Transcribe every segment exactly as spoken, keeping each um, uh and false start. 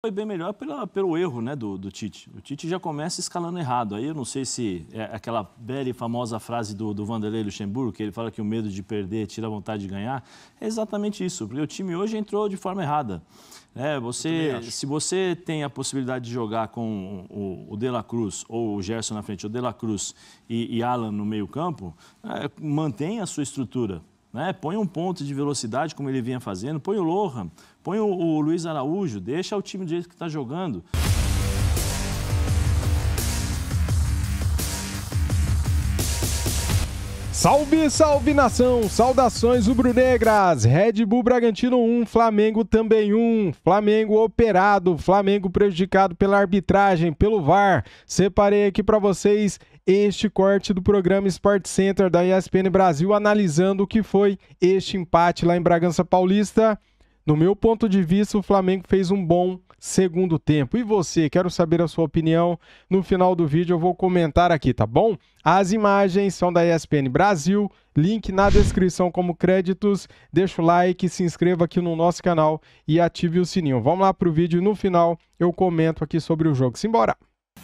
Foi bem melhor pela, pelo erro, né, do, do Tite. O Tite já começa escalando errado. Aí eu não sei se é aquela velha e famosa frase do, do Vanderlei Luxemburgo, que ele fala que o medo de perder tira a vontade de ganhar. É exatamente isso, porque o time hoje entrou de forma errada. É, você, se você tem a possibilidade de jogar com o, o De La Cruz ou o Gerson na frente, o De La Cruz e, e Alan no meio campo, é, mantém a sua estrutura. Né? Põe um ponto de velocidade, como ele vinha fazendo, põe o Lohan, põe o, o Luiz Araújo, deixa o time do jeito que está jogando. Salve, salve nação! Saudações rubro-negras! Red Bull Bragantino um, Flamengo também um. Flamengo operado, Flamengo prejudicado pela arbitragem, pelo V A R. Separei aqui para vocês este corte do programa Sport Center da E S P N Brasil, analisando o que foi este empate lá em Bragança Paulista. No meu ponto de vista, o Flamengo fez um bom segundo tempo. E você? Quero saber a sua opinião. No final do vídeo eu vou comentar aqui, tá bom? As imagens são da E S P N Brasil, link na descrição como créditos. Deixa o like, se inscreva aqui no nosso canal e ative o sininho. Vamos lá para o vídeo e no final eu comento aqui sobre o jogo. Simbora!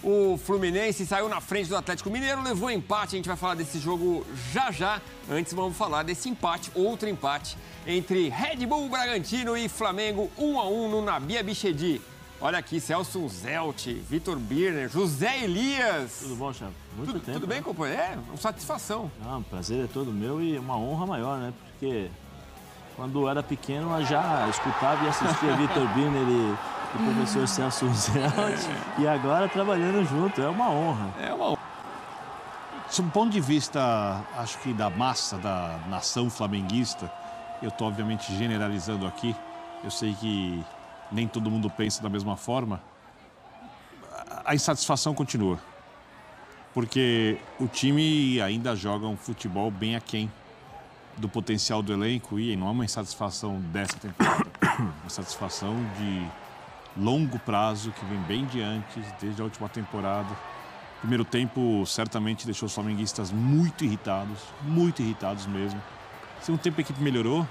O Fluminense saiu na frente do Atlético Mineiro, levou empate. A gente vai falar desse jogo já já. Antes vamos falar desse empate, outro empate, entre Red Bull Bragantino e Flamengo, um a um no Nabi Abi Chedid. Olha aqui, Celso Zelt, Vítor Birner, José Elias. Tudo bom, chefe? Muito tudo, tempo. Tudo bem, né, companheiro? É, uma satisfação. Não, prazer é todo meu e uma honra maior, né? Porque quando eu era pequeno eu já escutava e assistia Vítor Birner e... o professor Celso Zelt, e agora trabalhando junto, é uma honra. É uma honra. De um ponto de vista, acho que da massa, da nação flamenguista, eu estou obviamente generalizando aqui, eu sei que nem todo mundo pensa da mesma forma, a insatisfação continua, porque o time ainda joga um futebol bem aquém do potencial do elenco, e não é uma insatisfação dessa temporada, é uma insatisfação de longo prazo, que vem bem de antes, desde a última temporada. Primeiro tempo certamente deixou os flamenguistas muito irritados, muito irritados mesmo. Segundo tempo a equipe melhorou,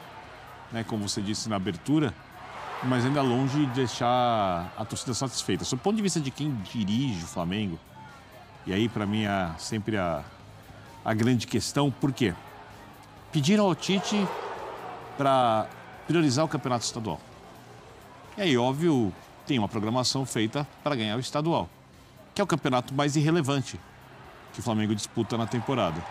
né, como você disse na abertura, mas ainda longe de deixar a torcida satisfeita. Sob o ponto de vista de quem dirige o Flamengo, e aí para mim é sempre a, a grande questão, por quê? Pediram ao Tite para priorizar o campeonato estadual. E aí, óbvio, tem uma programação feita para ganhar o estadual, que é o campeonato mais irrelevante que o Flamengo disputa na temporada.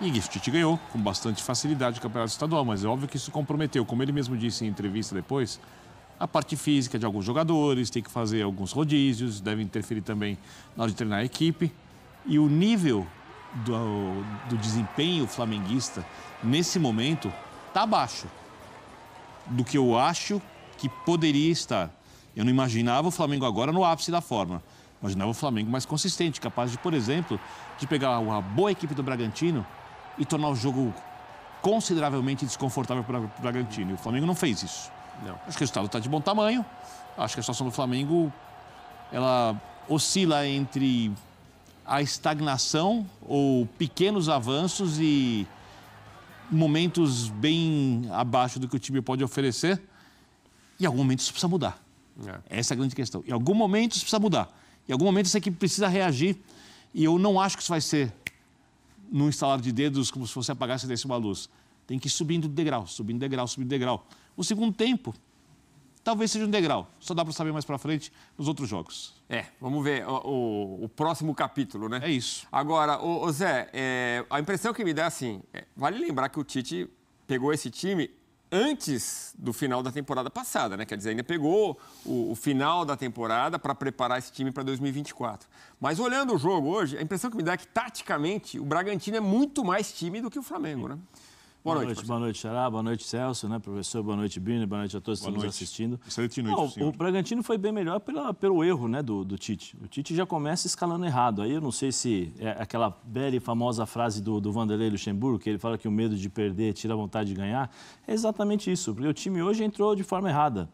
E o Tite ganhou com bastante facilidade o campeonato estadual, mas é óbvio que isso comprometeu, como ele mesmo disse em entrevista depois, a parte física de alguns jogadores, tem que fazer alguns rodízios, deve interferir também na hora de treinar a equipe. E o nível do, do desempenho flamenguista, nesse momento, está abaixo do que eu acho que poderia estar. Eu não imaginava o Flamengo agora no ápice da forma. Imaginava o Flamengo mais consistente, capaz de, por exemplo, de pegar uma boa equipe do Bragantino e tornar o jogo consideravelmente desconfortável para o Bragantino. E o Flamengo não fez isso. Não. Acho que o resultado está de bom tamanho. Acho que a situação do Flamengo, ela oscila entre a estagnação ou pequenos avanços e momentos bem abaixo do que o time pode oferecer. E em algum momento isso precisa mudar. É. Essa é a grande questão. Em algum momento isso precisa mudar. Em algum momento essa equipe precisa reagir. E eu não acho que isso vai ser num instalar de dedos, como se fosse apagar, se desse uma luz. Tem que ir subindo degrau, subindo degrau, subindo degrau. O segundo tempo, talvez seja um degrau. Só dá para saber mais para frente nos outros jogos. É, vamos ver o, o, o próximo capítulo, né? É isso. Agora, o, o Zé, é, a impressão que me dá, assim, é, vale lembrar que o Tite pegou esse time antes do final da temporada passada, né? Quer dizer, ainda pegou o, o final da temporada para preparar esse time para dois mil e vinte e quatro. Mas olhando o jogo hoje, a impressão que me dá é que, taticamente, o Bragantino é muito mais time do que o Flamengo, né? Boa, boa noite, noite boa noite, Xará, boa noite, Celso, né, professor, boa noite, Birner, boa noite a todos que estão nos assistindo. Excelente noite. Não, o Bragantino foi bem melhor pela, pelo erro, né, do, do Tite. O Tite já começa escalando errado. Aí eu não sei se é aquela velha e famosa frase do, do Vanderlei Luxemburgo, que ele fala que o medo de perder tira a vontade de ganhar. É exatamente isso, porque o time hoje entrou de forma errada.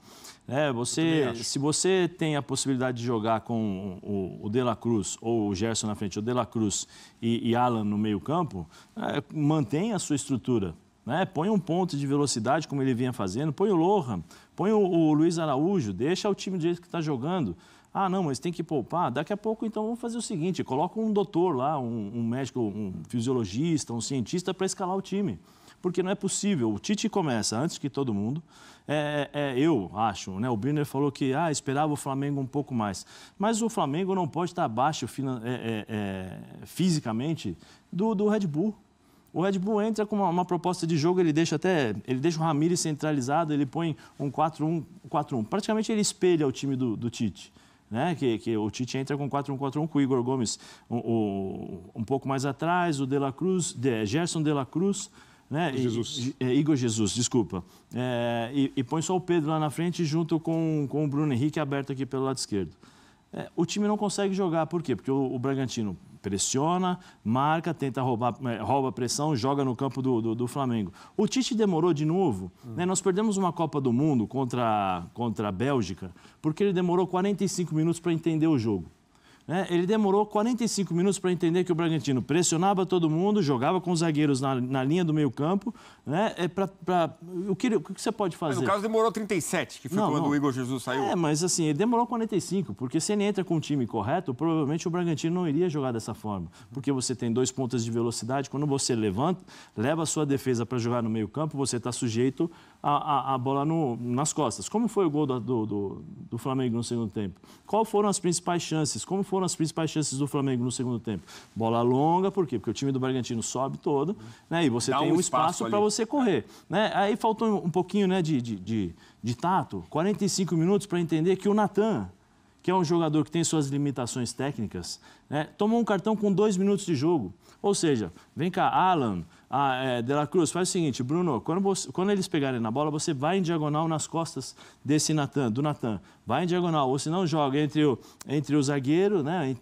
É, você, se você tem a possibilidade de jogar com o, o De La Cruz ou o Gerson na frente, o De La Cruz e, e Alan no meio campo, é, mantém a sua estrutura. Né? Põe um ponto de velocidade, como ele vinha fazendo, põe o Lohan, Põe o, o Luiz Araújo, deixa o time do jeito que está jogando. Ah, não, mas tem que poupar. Daqui a pouco, então, vamos fazer o seguinte, coloca um doutor lá, um, um médico, um fisiologista, um cientista para escalar o time. Porque não é possível. O Tite começa antes que todo mundo. É, é, eu acho, né? O Birner falou que ah, esperava o Flamengo um pouco mais. Mas o Flamengo não pode estar abaixo é, é, é, fisicamente do, do Red Bull. O Red Bull entra com uma, uma proposta de jogo, ele deixa até ele deixa o Ramírez centralizado, ele põe um quatro um quatro um. Praticamente ele espelha o time do, do Tite. Né? Que, que o Tite entra com quatro um quatro um, com o Igor Gomes um, um, um pouco mais atrás, o De La Cruz, de, Gerson De La Cruz, né? Jesus. E, e, Igor Jesus, desculpa. É, e, e põe só o Pedro lá na frente junto com, com o Bruno Henrique aberto aqui pelo lado esquerdo. É, o time não consegue jogar, por quê? Porque o, o Bragantino pressiona, marca, tenta roubar, rouba a pressão, joga no campo do, do, do Flamengo. O Tite demorou de novo, hum. né? Nós perdemos uma Copa do Mundo contra, contra a Bélgica, porque ele demorou quarenta e cinco minutos para entender o jogo. Né? Ele demorou quarenta e cinco minutos para entender que o Bragantino pressionava todo mundo, jogava com os zagueiros na, na linha do meio campo. Né? É pra, pra, o, que, o que você pode fazer? Mas no caso demorou trinta e sete, que foi não, quando não. o Igor Jesus saiu. É, mas assim, ele demorou quarenta e cinco, porque se ele entra com o time correto, provavelmente o Bragantino não iria jogar dessa forma. Porque você tem dois pontas de velocidade, quando você levanta, leva a sua defesa para jogar no meio campo, você está sujeito a, a, a bola no, nas costas. Como foi o gol do, do, do, do Flamengo no segundo tempo? Qual foram as principais chances? Como foi foram as principais chances do Flamengo no segundo tempo? Bola longa, por quê? Porque o time do Bragantino sobe todo, né? E você dá tem um espaço, espaço para você correr. Né? Aí faltou um pouquinho, né, de, de, de, de tato, quarenta e cinco minutos para entender que o Natã, que é um jogador que tem suas limitações técnicas, né, tomou um cartão com dois minutos de jogo. Ou seja, vem cá, Alan, a, é, De La Cruz, faz o seguinte, Bruno, quando, você, quando eles pegarem na bola, você vai em diagonal nas costas desse Natã, do Natã. Vai em diagonal, ou se não joga entre o, entre o zagueiro, né?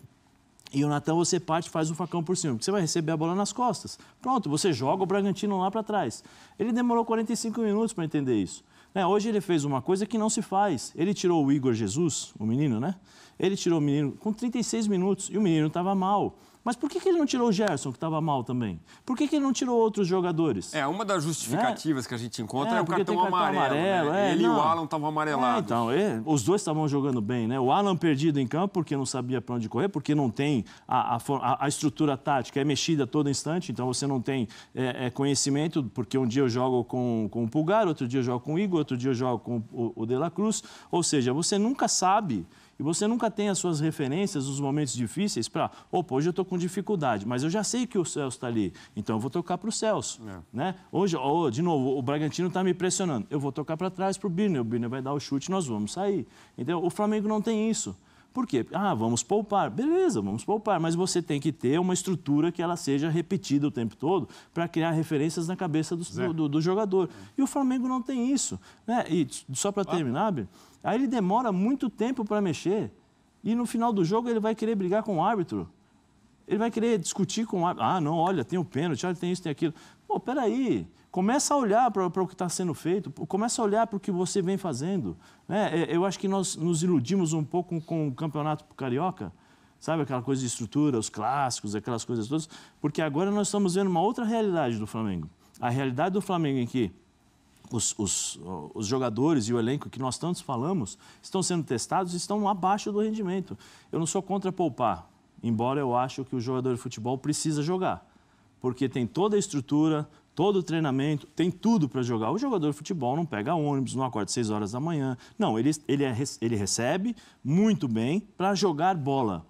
E o Natã, você parte e faz um facão por cima, porque você vai receber a bola nas costas. Pronto, você joga o Bragantino lá para trás. Ele demorou quarenta e cinco minutos para entender isso. É, hoje ele fez uma coisa que não se faz. Ele tirou o Igor Jesus, o menino, né? Ele tirou o menino com trinta e seis minutos e o menino estava mal. Mas por que, que ele não tirou o Gerson, que estava mal também? Por que, que ele não tirou outros jogadores? É, uma das justificativas é. que a gente encontra é, é o cartão, cartão amarelo. amarelo né? é, ele não. e o Alan estavam amarelados. É, então, ele, os dois estavam jogando bem, né? O Alan perdido em campo porque não sabia para onde correr, porque não tem a, a, a estrutura tática, é mexida a todo instante, então você não tem é, é, conhecimento, porque um dia eu jogo com, com o Pulgar, outro dia eu jogo com o Igor, outro dia eu jogo com o, o De La Cruz. Ou seja, você nunca sabe... E você nunca tem as suas referências nos momentos difíceis para... Opa, hoje eu estou com dificuldade, mas eu já sei que o Celso está ali, então eu vou tocar para o Celso. É. Né? Hoje, oh, de novo, o Bragantino está me pressionando. Eu vou tocar para trás para o Birner, o Birner vai dar o chute, nós vamos sair. Então, o Flamengo não tem isso. Por quê? Ah, vamos poupar. Beleza, vamos poupar, mas você tem que ter uma estrutura que ela seja repetida o tempo todo para criar referências na cabeça do, do, do, do jogador. E o Flamengo não tem isso. Né? E só para terminar, Birner, aí ele demora muito tempo para mexer e no final do jogo ele vai querer brigar com o árbitro. Ele vai querer discutir com o árbitro. Ah, não, olha, tem o pênalti, olha, tem isso, tem aquilo. Pô, peraí, começa a olhar para o que está sendo feito, começa a olhar para o que você vem fazendo. Né? Eu acho que nós nos iludimos um pouco com o campeonato carioca, sabe? Aquela coisa de estrutura, os clássicos, aquelas coisas todas. Porque agora nós estamos vendo uma outra realidade do Flamengo. A realidade do Flamengo em que... Os, os, os jogadores e o elenco que nós tantos falamos estão sendo testados e estão abaixo do rendimento. Eu não sou contra poupar, embora eu acho que o jogador de futebol precisa jogar, porque tem toda a estrutura, todo o treinamento, tem tudo para jogar. O jogador de futebol não pega ônibus, não acorda às seis horas da manhã. Não, ele, ele, é, ele recebe muito bem para jogar bola.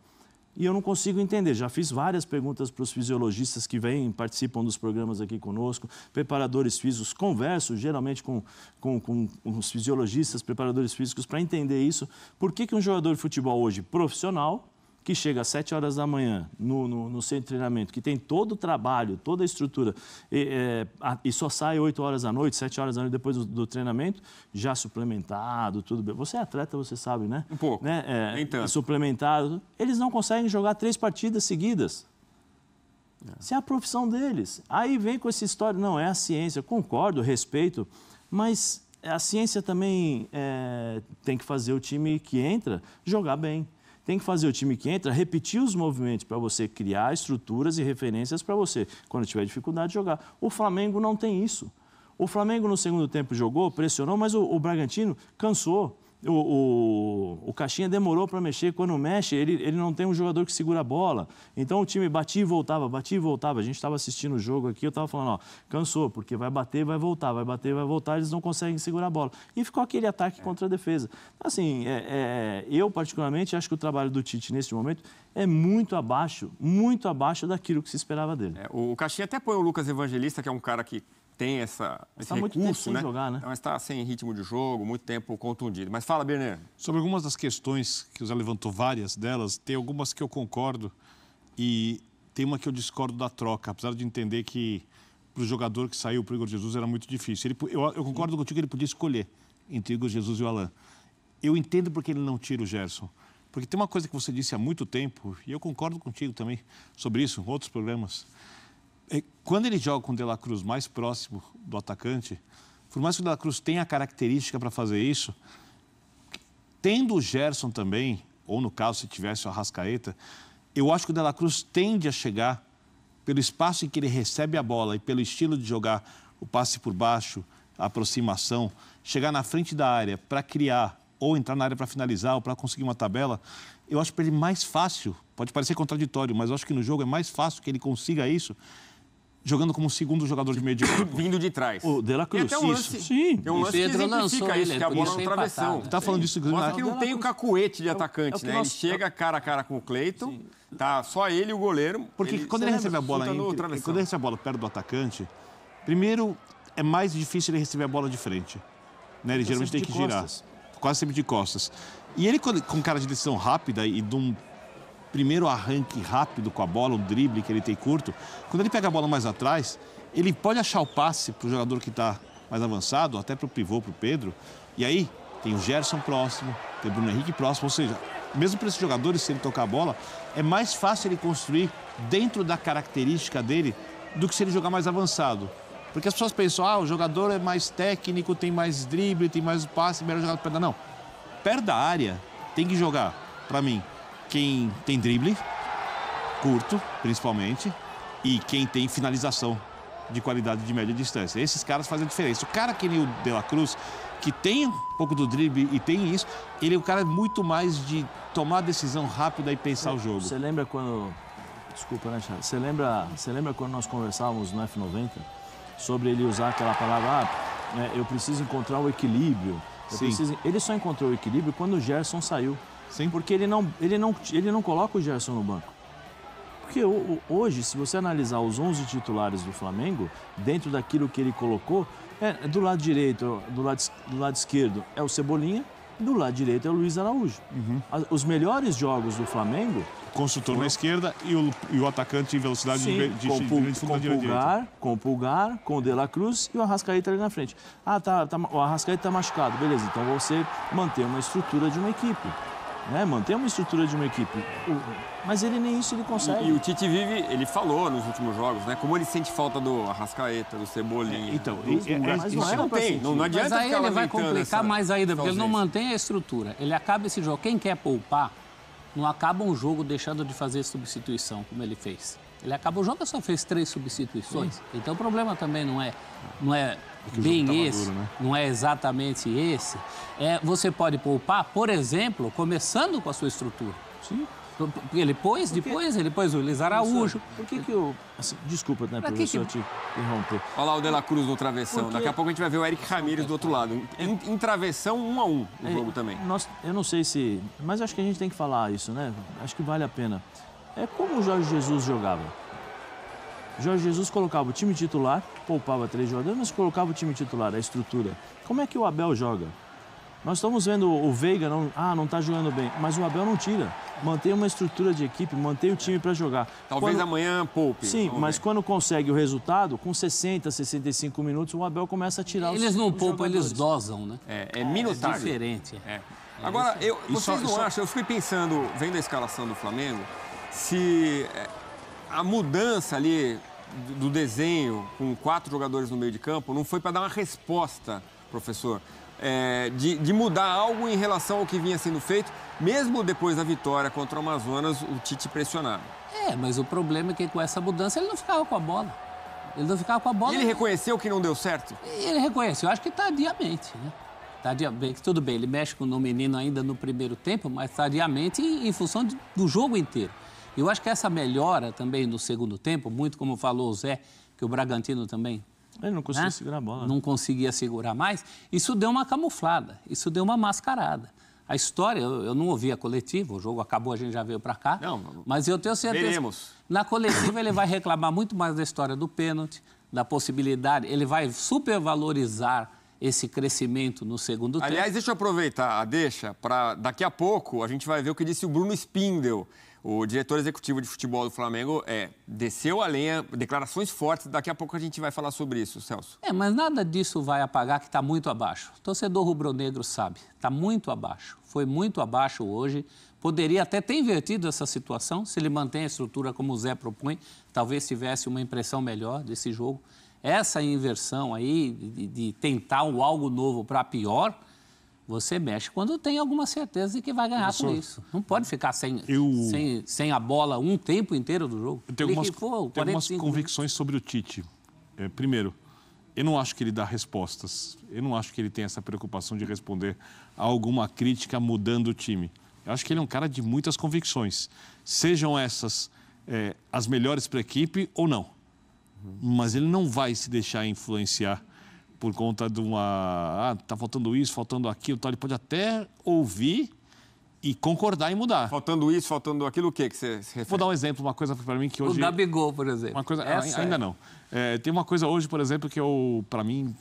E eu não consigo entender. Já fiz várias perguntas para os fisiologistas que vêm, participam dos programas aqui conosco, preparadores físicos, converso geralmente com, com, com os fisiologistas, preparadores físicos, para entender isso. Por que que um jogador de futebol hoje profissional, que chega às sete horas da manhã no, no, no centro de treinamento, que tem todo o trabalho, toda a estrutura, e, é, a, e só sai oito horas da noite, sete horas da noite depois do, do treinamento, já suplementado, tudo bem. Você é atleta, você sabe, né? Um pouco, né? É, nem tanto. Suplementado. Eles não conseguem jogar três partidas seguidas. É. Isso é a profissão deles. Aí vem com essa história, não, é a ciência. Concordo, respeito, mas a ciência também é, tem que fazer o time que entra jogar bem. Tem que fazer o time que entra, repetir os movimentos para você criar estruturas e referências para você, quando tiver dificuldade, jogar. O Flamengo não tem isso. O Flamengo no segundo tempo jogou, pressionou, mas o, o Bragantino cansou. O, o, o Caixinha demorou para mexer. Quando mexe, ele, ele não tem um jogador que segura a bola. Então o time batia e voltava, batia e voltava. A gente estava assistindo o jogo aqui, eu estava falando, ó, cansou, porque vai bater, vai voltar, vai bater, vai voltar, eles não conseguem segurar a bola. E ficou aquele ataque contra a defesa. Assim, é, é, eu particularmente acho que o trabalho do Tite neste momento é muito abaixo, muito abaixo daquilo que se esperava dele. É, o Caixinha até põe o Lucas Evangelista, que é um cara que... tem essa, esse tá recurso, muito tempo sem né? jogar, né? Então está sem ritmo de jogo, muito tempo contundido. Mas fala, Birner. Sobre algumas das questões que o Zé levantou, várias delas, tem algumas que eu concordo e tem uma que eu discordo da troca, apesar de entender que para o jogador que saiu para o Igor Jesus era muito difícil. Ele, eu, eu concordo contigo que ele podia escolher entre o Igor Jesus e o Alan. Eu entendo porque ele não tira o Gerson. Porque tem uma coisa que você disse há muito tempo, e eu concordo contigo também sobre isso, em outros programas. Quando ele joga com o De La Cruz mais próximo do atacante, por mais que o De La Cruz tenha a característica para fazer isso, tendo o Gerson também, ou no caso se tivesse o Arrascaeta, eu acho que o De La Cruz tende a chegar pelo espaço em que ele recebe a bola e pelo estilo de jogar, o passe por baixo, a aproximação, chegar na frente da área para criar, ou entrar na área para finalizar, ou para conseguir uma tabela, eu acho para ele mais fácil, pode parecer contraditório, mas eu acho que no jogo é mais fácil que ele consiga isso, jogando como segundo jogador de meio de campo. Vindo de trás. O De La Cruz. Tem um lance, sim. Tem um lance que exemplifica isso, que é a bola no travessão. Está falando disso. Mostra que não tem o cacuete de atacante, né? Ele chega cara a cara com o Cleiton, tá só ele e o goleiro. Porque quando ele recebe a bola, quando ele recebe a bola perto do atacante, primeiro é mais difícil ele receber a bola de frente. Ele geralmente tem que girar. Quase sempre de costas. E ele com cara de decisão rápida e de um... primeiro arranque rápido com a bola, o drible que ele tem curto, quando ele pega a bola mais atrás, ele pode achar o passe para o jogador que está mais avançado, até para o pivô, para o Pedro, e aí tem o Gerson próximo, tem o Bruno Henrique próximo, ou seja, mesmo para esses jogadores, se ele tocar a bola, é mais fácil ele construir dentro da característica dele do que se ele jogar mais avançado. Porque as pessoas pensam, ah, o jogador é mais técnico, tem mais drible, tem mais passe, melhor jogar perto da... Não, perto da área tem que jogar, para mim, quem tem drible, curto, principalmente, e quem tem finalização de qualidade de média distância. Esses caras fazem a diferença. O cara que nem o De La Cruz, que tem um pouco do drible e tem isso, ele é um cara muito mais de tomar a decisão rápida e pensar o jogo. Você lembra quando... Desculpa, né, Charles? Você lembra, você lembra quando nós conversávamos no F noventa sobre ele usar aquela palavra, ah, né, eu preciso encontrar o equilíbrio. Eu preciso... Ele só encontrou o equilíbrio quando o Gerson saiu. Sim. Porque ele não, ele, não, ele não coloca o Gerson no banco. Porque hoje, se você analisar os onze titulares do Flamengo, dentro daquilo que ele colocou, é, do lado direito, do lado, do lado esquerdo é o Cebolinha, do lado direito é o Luiz Araújo. Uhum. Os melhores jogos do Flamengo... O construtor na esquerda e o, e o atacante em velocidade sim, de, de, com, de, de, de, com de Pulgar, com o Pulgar, com o De La Cruz e o Arrascaeta ali na frente. Ah, tá, tá, o Arrascaeta está machucado, beleza. Então você mantém uma estrutura de uma equipe. Né, manter uma estrutura de uma equipe, mas ele nem isso ele consegue. E, e o Tite vive, ele falou nos últimos jogos, né? Como ele sente falta do Arrascaeta, do Cebolinha. É, então, do, é, é, mas isso não tem, não, não adianta. Mas aí ele vai complicar mais ainda, porque ele não mantém a estrutura. Ele acaba esse jogo. Quem quer poupar, não acaba um jogo deixando de fazer substituição, como ele fez. Ele acaba o jogo, só fez três substituições. Sim. Então o problema também não é, não é bem esse, maduro, né? Não é exatamente esse. É, você pode poupar, por exemplo, começando com a sua estrutura. Sim. Ele pôs, porque... depois ele pôs o Luiz Araújo. Por que que eu... Assim, desculpa, né, professor, que... te interromper. Olha lá o De La Cruz no travessão. Porque... Daqui a pouco a gente vai ver o Eric Ramírez do outro lado. Em, em travessão, um a um no é, jogo também. Nós, eu não sei se... Mas acho que a gente tem que falar isso, né? Acho que vale a pena. É como o Jorge Jesus jogava. Jorge Jesus colocava o time titular, poupava três jogadores, mas colocava o time titular, a estrutura. Como é que o Abel joga? Nós estamos vendo o Veiga, não, ah, não está jogando bem, mas o Abel não tira. Mantém uma estrutura de equipe, mantém o time para jogar. Talvez quando... amanhã poupe. Sim, mas ver. Quando consegue o resultado, com sessenta, sessenta e cinco minutos, o Abel começa a tirar eles os Eles não os poupam, jogadores. Eles dosam, né? É, é minutagem. É diferente. É. Agora, eu, vocês isso, não isso... acham, eu fui pensando, vendo a escalação do Flamengo, se a mudança ali do desenho com quatro jogadores no meio de campo não foi para dar uma resposta, professor, é, de, de mudar algo em relação ao que vinha sendo feito, mesmo depois da vitória contra o Amazonas, o Tite pressionava. É, mas o problema é que com essa mudança ele não ficava com a bola. Ele não ficava com a bola. E ele reconheceu que não deu certo? Ele reconheceu, acho que tardiamente, né? Tardiamente, tudo bem, ele mexe com o menino ainda no primeiro tempo, mas tardiamente em função de, do jogo inteiro. Eu acho que essa melhora também no segundo tempo, muito como falou o Zé, que o Bragantino também... Ele não conseguia, né, segurar a bola. Não conseguia segurar mais. Isso deu uma camuflada, isso deu uma mascarada. A história, eu, eu não ouvi a coletiva, o jogo acabou, a gente já veio para cá. Não, mas eu tenho certeza veremos. Que na coletiva ele vai reclamar muito mais da história do pênalti, da possibilidade, ele vai supervalorizar esse crescimento no segundo tempo. Aliás, deixa eu aproveitar a deixa para daqui a pouco a gente vai ver o que disse o Bruno Spindel, o diretor executivo de futebol do Flamengo, é, desceu a lenha, declarações fortes, daqui a pouco a gente vai falar sobre isso, Celso. É, mas nada disso vai apagar que está muito abaixo. O torcedor rubro-negro sabe, está muito abaixo, foi muito abaixo hoje, poderia até ter invertido essa situação, se ele mantém a estrutura como o Zé propõe, talvez tivesse uma impressão melhor desse jogo. Essa inversão aí de, de tentar um algo novo para pior, você mexe quando tem alguma certeza de que vai ganhar com isso. Não pode ficar sem, eu... sem, sem a bola um tempo inteiro do jogo. Eu tenho algumas, for, tenho algumas convicções sobre o Tite. É, primeiro, eu não acho que ele dá respostas. Eu não acho que ele tem essa preocupação de responder a alguma crítica mudando o time. Eu acho que ele é um cara de muitas convicções. Sejam essas é, as melhores para a equipe ou não. Mas ele não vai se deixar influenciar por conta de uma... Ah, tá faltando isso, faltando aquilo, tal. Ele pode até ouvir e concordar e mudar. Faltando isso, faltando aquilo, o que que você se refere? Vou dar um exemplo, uma coisa para mim que hoje... O Gabigol, por exemplo. Uma coisa... Essa ainda é. não. É, tem uma coisa hoje, por exemplo, que eu, para mim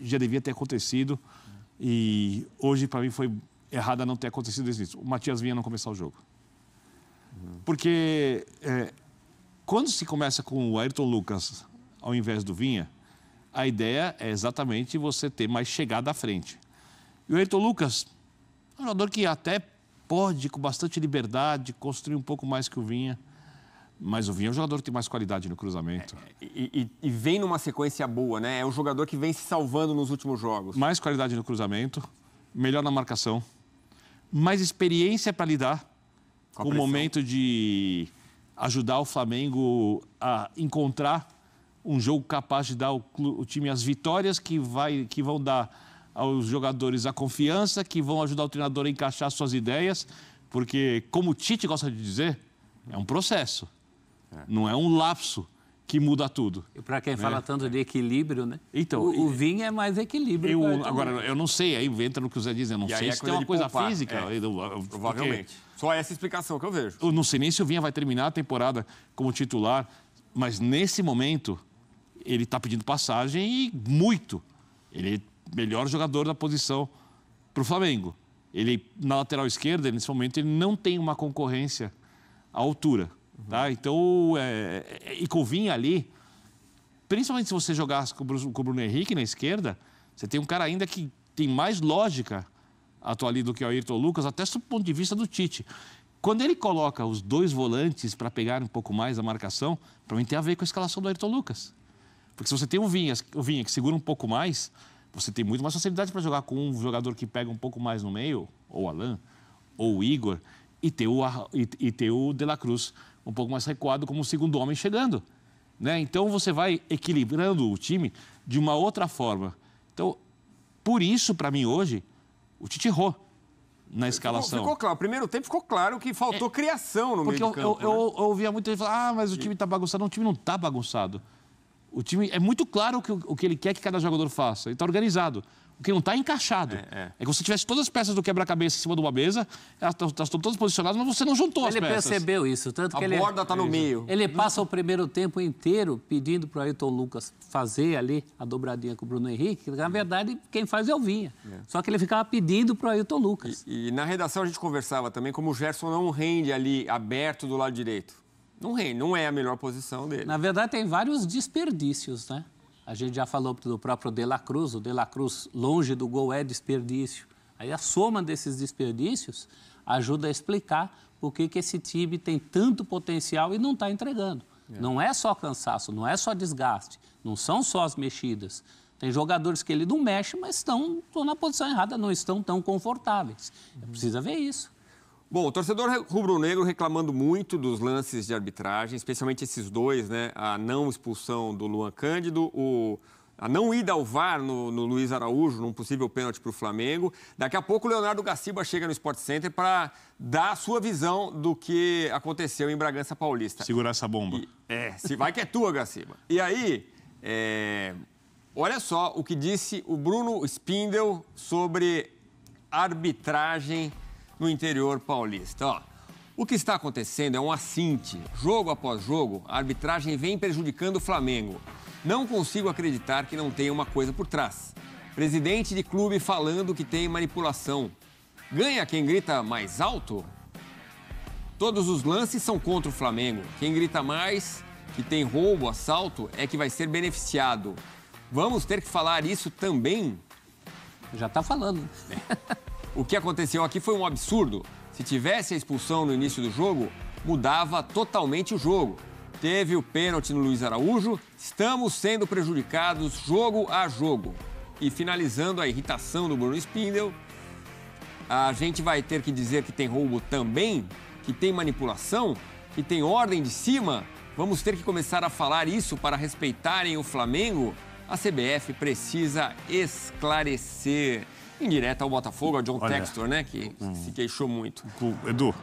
já devia ter acontecido e hoje, para mim, foi errada não ter acontecido isso. O Matheus Vinha não começar o jogo. Porque... É, quando se começa com o Ayrton Lucas ao invés do Vinha, a ideia é exatamente você ter mais chegada à frente. E o Ayrton Lucas é um jogador que até pode, com bastante liberdade, construir um pouco mais que o Vinha. Mas o Vinha é um jogador que tem mais qualidade no cruzamento. É, e, e, e vem numa sequência boa, né? É um jogador que vem se salvando nos últimos jogos. Mais qualidade no cruzamento, melhor na marcação, mais experiência para lidar com o momento de... ajudar o Flamengo a encontrar um jogo capaz de dar o time as vitórias que, vai, que vão dar aos jogadores a confiança, que vão ajudar o treinador a encaixar suas ideias, porque, como o Tite gosta de dizer, é um processo, é. não é um lapso que muda tudo. E para quem né? fala tanto de equilíbrio, né? Então, o, o Vinha é mais equilíbrio. Eu, agora, eu não sei, aí entra no que o Zé diz, eu não e sei se tem uma coisa poupar. física. É, eu, provavelmente. Porque... Só essa explicação que eu vejo. Eu não sei nem se o Vinha vai terminar a temporada como titular, mas nesse momento ele está pedindo passagem e muito. Ele é o melhor jogador da posição para o Flamengo. Ele, na lateral esquerda, nesse momento, ele não tem uma concorrência à altura. Uhum. Tá? Então, é, é, e com o Vinha ali, principalmente se você jogasse com o Bruno, com o Bruno Henrique na esquerda, você tem um cara ainda que tem mais lógica atualmente do que o Ayrton Lucas, até do ponto de vista do Tite. Quando ele coloca os dois volantes para pegar um pouco mais a marcação, para mim tem a ver com a escalação do Ayrton Lucas. Porque se você tem o Vinha, o Vinha que segura um pouco mais, você tem muito mais facilidade para jogar com um jogador que pega um pouco mais no meio, ou o Alan, ou o Igor, e ter o, e, e ter o De La Cruz um pouco mais recuado como o segundo homem chegando. Né? Então, você vai equilibrando o time de uma outra forma. Então, por isso, para mim, hoje... O Tite errou na escalação. Ficou claro. O primeiro tempo ficou claro que faltou é, criação no meio de campo. Porque eu, eu, né? eu ouvia muito ele falar, ah, mas o time está bagunçado. Não, o time não está bagunçado. O time é muito claro o que, o que ele quer que cada jogador faça. Ele está organizado. O que não está encaixado. É, é. é como se tivesse todas as peças do quebra-cabeça em cima de uma mesa, elas estão todas posicionadas, mas você não juntou ele as peças. Ele percebeu isso. Tanto que a ele, borda está no meio. Ele passa o primeiro tempo inteiro pedindo para o Ayrton Lucas fazer ali a dobradinha com o Bruno Henrique. Na verdade, quem faz é o Vinha. É. Só que ele ficava pedindo para o Ayrton Lucas. E, e na redação a gente conversava também como o Gerson não rende ali aberto do lado direito. Não rende, não é a melhor posição dele. Na verdade, tem vários desperdícios, né? A gente já falou do próprio De La Cruz, o De La Cruz longe do gol é desperdício. Aí a soma desses desperdícios ajuda a explicar por que que esse time tem tanto potencial e não está entregando. É. Não é só cansaço, não é só desgaste, não são só as mexidas. Tem jogadores que ele não mexe, mas estão, estão na posição errada, não estão tão confortáveis. Uhum. Precisa ver isso. Bom, o torcedor rubro-negro reclamando muito dos lances de arbitragem, especialmente esses dois, né? A não expulsão do Luan Cândido, o... a não ida ao V A R no, no Luiz Araújo, num possível pênalti para o Flamengo. Daqui a pouco o Leonardo Gaciba chega no Sport Center para dar a sua visão do que aconteceu em Bragança Paulista. Segurar essa bomba. E, é, se vai que é tua, Gaciba. E aí, é, olha só o que disse o Bruno Spindel sobre arbitragem no interior paulista. Ó, o que está acontecendo é um acinte. Jogo após jogo, a arbitragem vem prejudicando o Flamengo. Não consigo acreditar que não tem uma coisa por trás. Presidente de clube falando que tem manipulação. Ganha quem grita mais alto? Todos os lances são contra o Flamengo. Quem grita mais, que tem roubo, assalto, é que vai ser beneficiado. Vamos ter que falar isso também? Já está falando. É. O que aconteceu aqui foi um absurdo. Se tivesse a expulsão no início do jogo, mudava totalmente o jogo. Teve o pênalti no Luiz Araújo, estamos sendo prejudicados jogo a jogo. E finalizando a irritação do Bruno Spindel, a gente vai ter que dizer que tem roubo também, que tem manipulação, que tem ordem de cima. Vamos ter que começar a falar isso para respeitarem o Flamengo? A C B F precisa esclarecer. Indireta ao Botafogo, ao John Olha, Textor, né? Que hum, se queixou muito. Edu.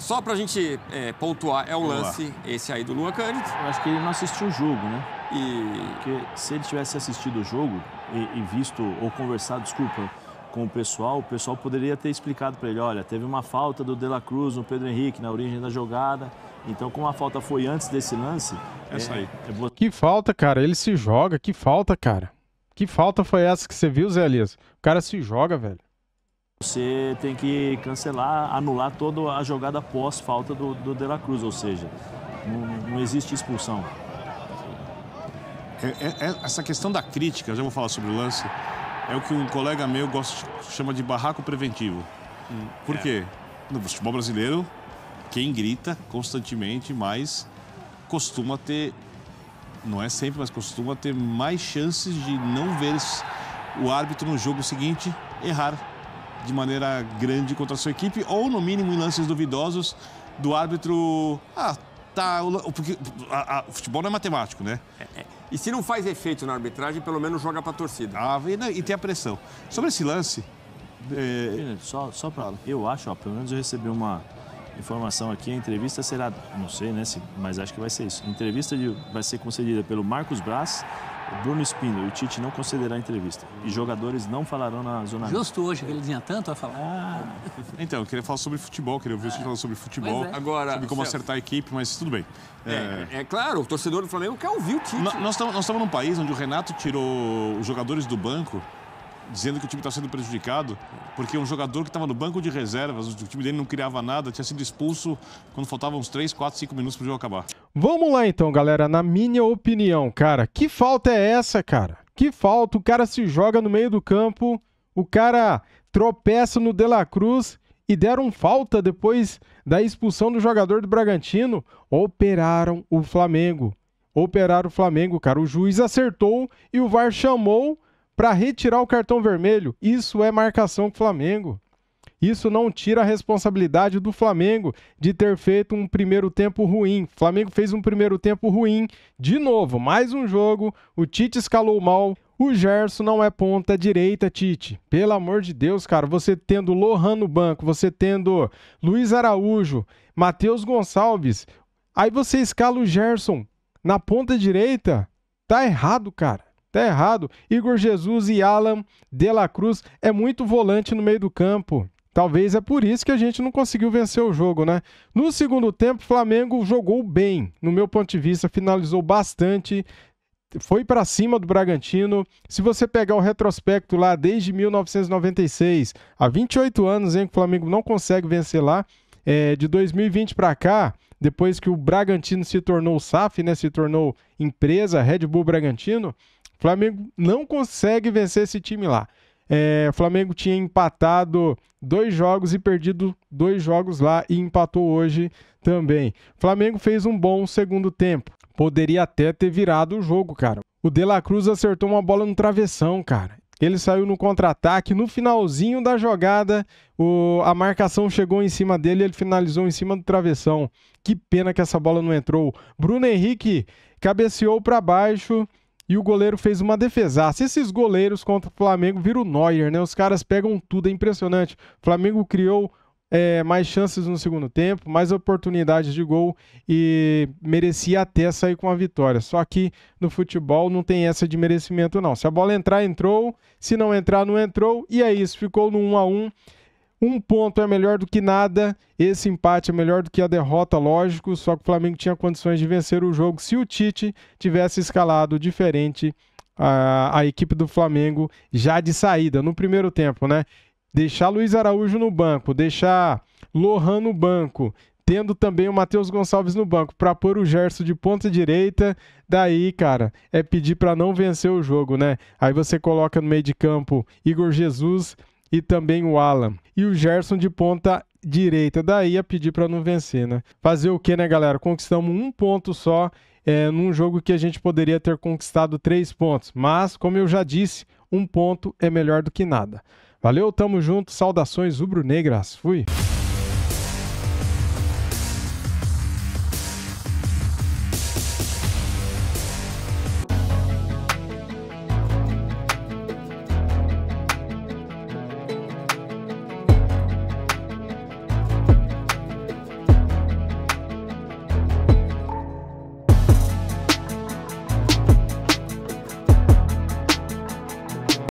Só pra gente é, pontuar, é um lance esse aí do Luan Cândido. Eu acho que ele não assistiu o jogo, né? E... Porque se ele tivesse assistido o jogo e, e visto ou conversado, desculpa, com o pessoal, o pessoal poderia ter explicado pra ele: olha, teve uma falta do De La Cruz no Pedro Henrique na origem da jogada. Então, como a falta foi antes desse lance... Essa é, aí. É... Que falta, cara. Ele se joga. Que falta, cara. Que falta foi essa que você viu, Zé Elias? O cara se joga, velho. Você tem que cancelar, anular toda a jogada pós-falta do, do De La Cruz, ou seja, não, não existe expulsão. É, é, é, essa questão da crítica, já vou falar sobre o lance, é o que um colega meu gosta, chama de barraco preventivo. Hum, Por é. quê? No futebol brasileiro, quem grita constantemente mais costuma ter... Não é sempre, mas costuma ter mais chances de não ver o árbitro no jogo seguinte errar de maneira grande contra a sua equipe, ou no mínimo em lances duvidosos do árbitro... Ah, tá... Porque a, a, o futebol não é matemático, né? É, é. E se não faz efeito na arbitragem, pelo menos joga para a torcida. Ah, e, não, e tem a pressão. Sobre esse lance... É... Só, só para... Eu acho, ó, pelo menos eu recebi uma... informação aqui, a entrevista será, não sei, né, mas acho que vai ser isso. A entrevista de, vai ser concedida pelo Marcos Braz, Bruno Spindel. O Tite não concederá a entrevista. E jogadores não falarão na zona... Justo hoje, que ele tinha tanto a falar. Ah. Então, eu queria falar sobre futebol, queria ouvir ah. você falar sobre futebol, é. Agora, sobre como acertar a equipe, mas tudo bem. É, é... é claro, o torcedor do Flamengo quer ouvir o Tite. No, nós estamos num país onde o Renato tirou os jogadores do banco, dizendo que o time está sendo prejudicado, porque um jogador que estava no banco de reservas, o time dele não criava nada, tinha sido expulso quando faltavam uns três, quatro, cinco minutos para o jogo acabar. Vamos lá então, galera, na minha opinião, cara, que falta é essa, cara? Que falta, o cara se joga no meio do campo, o cara tropeça no De La Cruz e deram falta depois da expulsão do jogador do Bragantino, operaram o Flamengo, operaram o Flamengo, cara, o juiz acertou e o V A R chamou para retirar o cartão vermelho. Isso é marcação com o Flamengo. Isso não tira a responsabilidade do Flamengo de ter feito um primeiro tempo ruim. O Flamengo fez um primeiro tempo ruim. De novo, mais um jogo. O Tite escalou mal. O Gerson não é ponta direita, Tite. Pelo amor de Deus, cara. Você tendo Lohan no banco, você tendo Luiz Araújo, Matheus Gonçalves. Aí você escala o Gerson na ponta direita. Tá errado, cara. Tá errado. Igor Jesus e Alan, De La Cruz, é muito volante no meio do campo. Talvez é por isso que a gente não conseguiu vencer o jogo, né? No segundo tempo, o Flamengo jogou bem, no meu ponto de vista, finalizou bastante, foi para cima do Bragantino. Se você pegar o retrospecto lá desde mil novecentos e noventa e seis, há vinte e oito anos, hein, que o Flamengo não consegue vencer lá, é, de dois mil e vinte para cá, depois que o Bragantino se tornou S A F, né, se tornou empresa, Red Bull Bragantino, o Flamengo não consegue vencer esse time lá. É, o Flamengo tinha empatado dois jogos e perdido dois jogos lá e empatou hoje também. O Flamengo fez um bom segundo tempo. Poderia até ter virado o jogo, cara. O De La Cruz acertou uma bola no travessão, cara. ele saiu no contra-ataque, no finalzinho da jogada, o, a marcação chegou em cima dele, ele finalizou em cima do travessão. Que pena que essa bola não entrou. Bruno Henrique cabeceou para baixo e o goleiro fez uma defesaça. Esses goleiros contra o Flamengo viram o Neuer, né? Os caras pegam tudo, é impressionante. O Flamengo criou é, mais chances no segundo tempo, mais oportunidades de gol e merecia até sair com a vitória. Só que no futebol não tem essa de merecimento não. Se a bola entrar, entrou. Se não entrar, não entrou. E é isso, ficou no um a um. Um ponto é melhor do que nada, esse empate é melhor do que a derrota, lógico, só que o Flamengo tinha condições de vencer o jogo se o Tite tivesse escalado diferente a, a equipe do Flamengo já de saída, no primeiro tempo, né? Deixar Luiz Araújo no banco, deixar Lohan no banco, tendo também o Matheus Gonçalves no banco, para pôr o Gerson de ponta direita, daí, cara, é pedir para não vencer o jogo, né? Aí você coloca no meio de campo Igor Jesus e também o Alan. E o Gerson de ponta direita. Daí a pedir para não vencer, né? Fazer o que, né, galera? Conquistamos um ponto só é, num jogo que a gente poderia ter conquistado três pontos. Mas, como eu já disse, um ponto é melhor do que nada. Valeu, tamo junto. Saudações rubro-negras. Fui!